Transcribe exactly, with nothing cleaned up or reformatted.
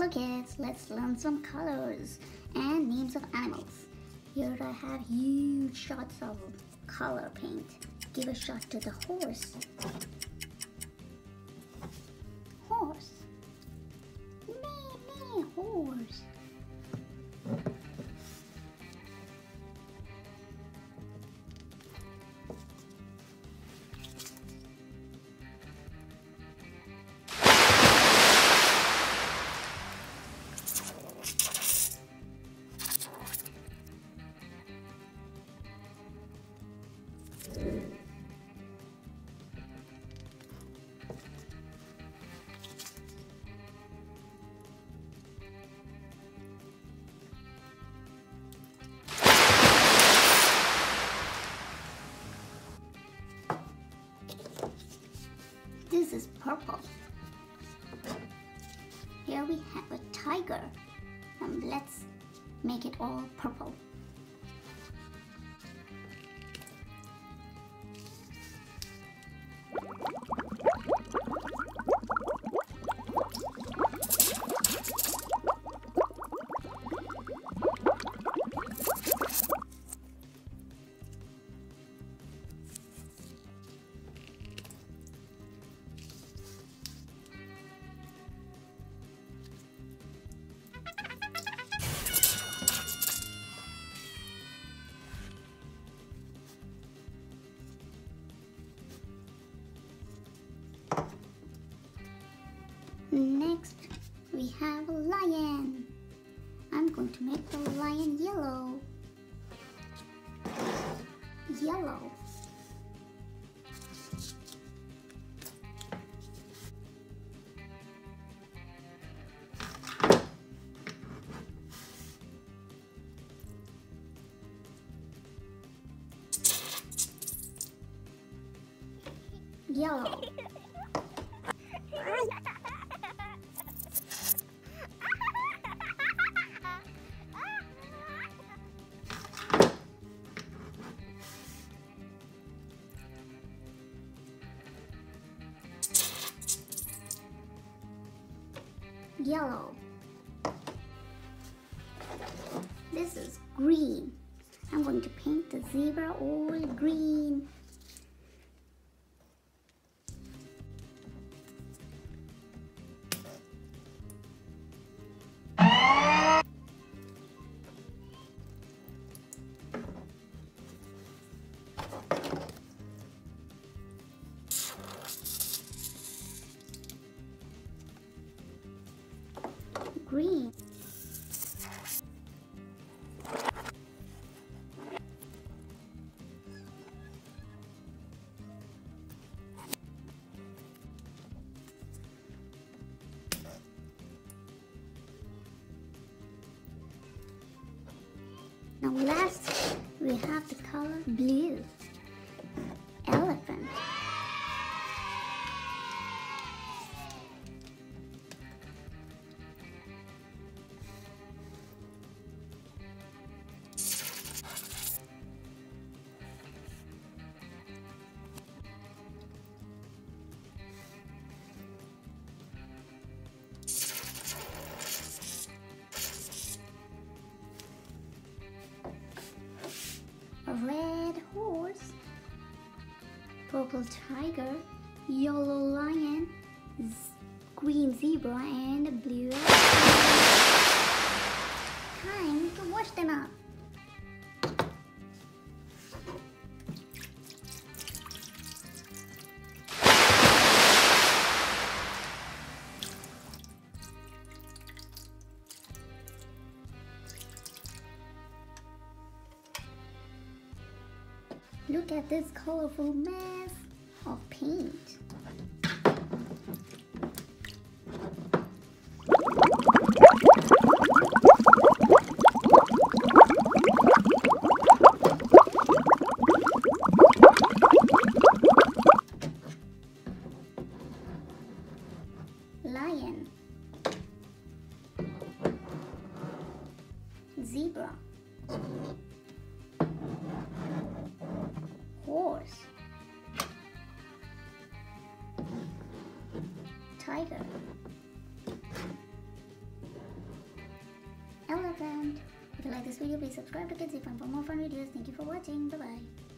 Hello kids, let's learn some colors and names of animals. Here I have huge shots of color paint. Give a shot to the horse. Horse. Meow, meow, horse. This is purple. Here we have a tiger, and let's make it all purple. Next, we have a lion. I'm going to make the lion yellow. Yellow. Yellow. Yellow. This is green. I'm going to paint the zebra all green. Green. Now last, we have the color blue. Elephant. Red horse, purple tiger, yellow lion, green zebra, and blue elephant. Time to wash them up. Look at this colorful mess of paint. Lion, zebra, horse, tiger, If you like this video, please subscribe to Kids Z Fun for more fun videos. Thank you for watching. Bye bye.